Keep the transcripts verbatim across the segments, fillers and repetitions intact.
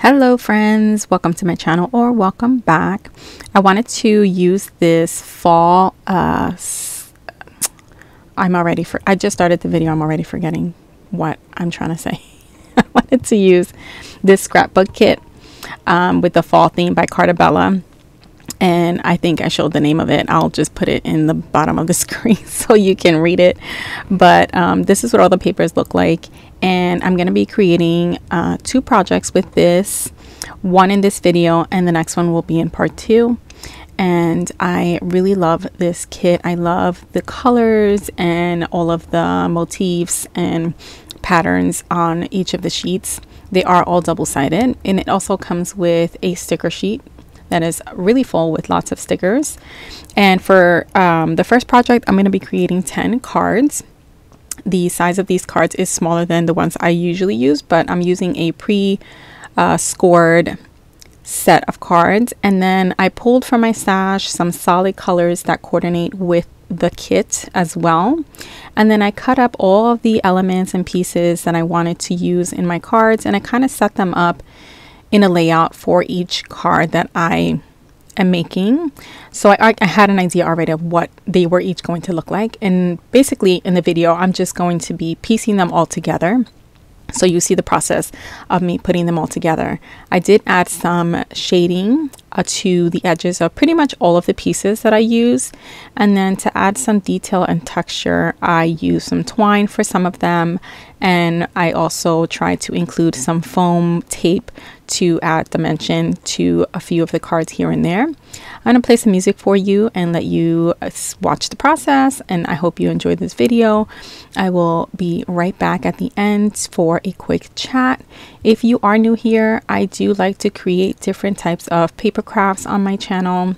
Hello friends, welcome to my channel, or welcome back. I wanted to use this fall uh i'm already for i just started the video i'm already forgetting what I'm trying to say. I wanted to use this scrapbook kit um with the fall theme by Carta Bella, and I think I showed the name of it. I'll just put it in the bottom of the screen so you can read it. But um, this is what all the papers look like, and I'm going to be creating uh, two projects with this, one in this video and the next one will be in part two. And I really love this kit. I love the colors and all of the motifs and patterns on each of the sheets. They are all double-sided, and it also comes with a sticker sheet that is really full with lots of stickers. And for um, the first project, I'm going to be creating ten cards. The size of these cards is smaller than the ones I usually use, but I'm using a pre uh, scored set of cards. And then I pulled from my stash some solid colors that coordinate with the kit as well. And then I cut up all of the elements and pieces that I wanted to use in my cards, and I kind of set them up in a layout for each card that I am making. So I, I had an idea already of what they were each going to look like, and basically in the video I'm just going to be piecing them all together, so you see the process of me putting them all together. I did add some shading uh, to the edges of pretty much all of the pieces that I use, and then to add some detail and texture I used some twine for some of them, and I also tried to include some foam tape to add dimension to a few of the cards here and there. I'm gonna play some music for you and let you watch the process, and I hope you enjoyed this video. I will be right back at the end for a quick chat. If you are new here, I do like to create different types of paper crafts on my channel.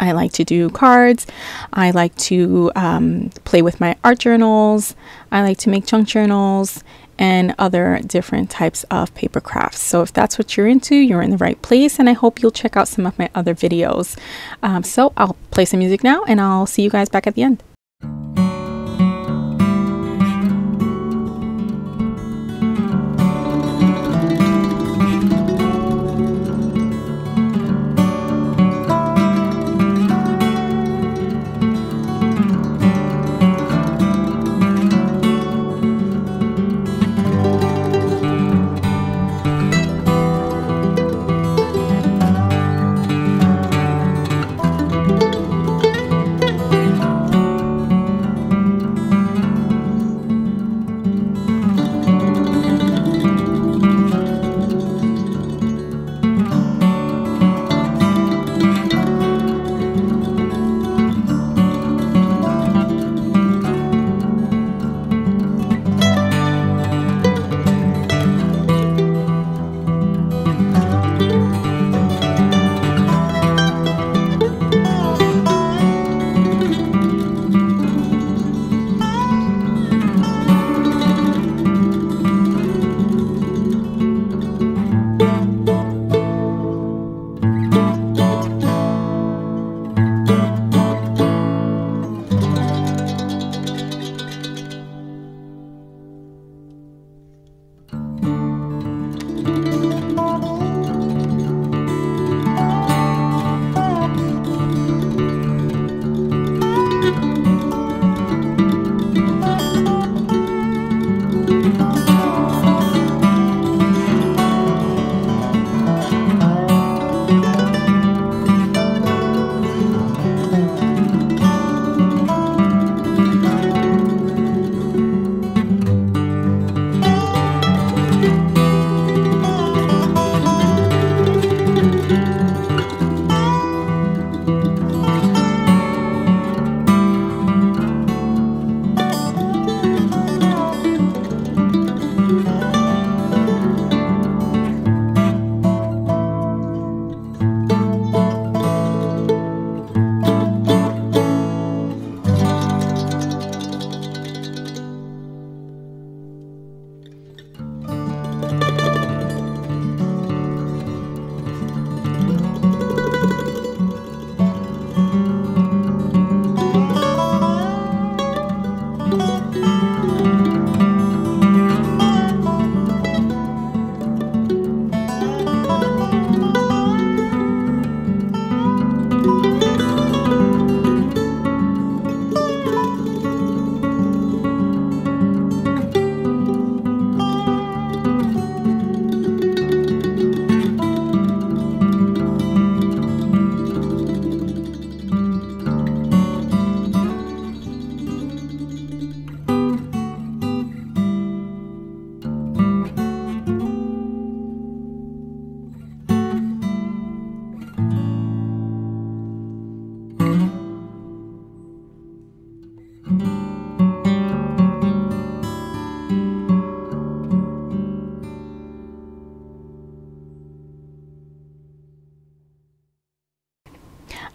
I like to do cards, I like to um, play with my art journals, I like to make junk journals, and other different types of paper crafts. So if that's what you're into, you're in the right place, and I hope you'll check out some of my other videos. Um, so I'll play some music now, and I'll see you guys back at the end.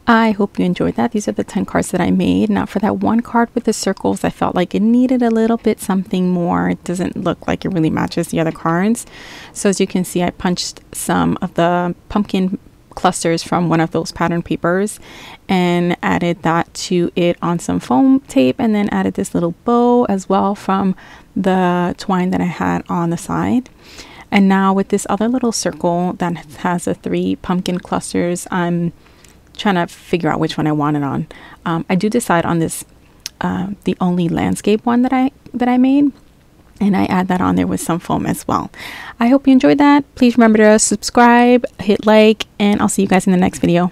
I hope you enjoyed that. These are the ten cards that I made. Now for that one card with the circles, I felt like it needed a little bit something more. It doesn't look like it really matches the other cards. So as you can see, I punched some of the pumpkin clusters from one of those pattern papers and added that to it on some foam tape, and then added this little bow as well from the twine that I had on the side. And now with this other little circle that has the three pumpkin clusters, I'm trying to figure out which one I want it on. um, I do decide on this uh, the only landscape one that I that I made, and I add that on there with some foam as well. I hope you enjoyed that. Please remember to subscribe, hit like, and I'll see you guys in the next video.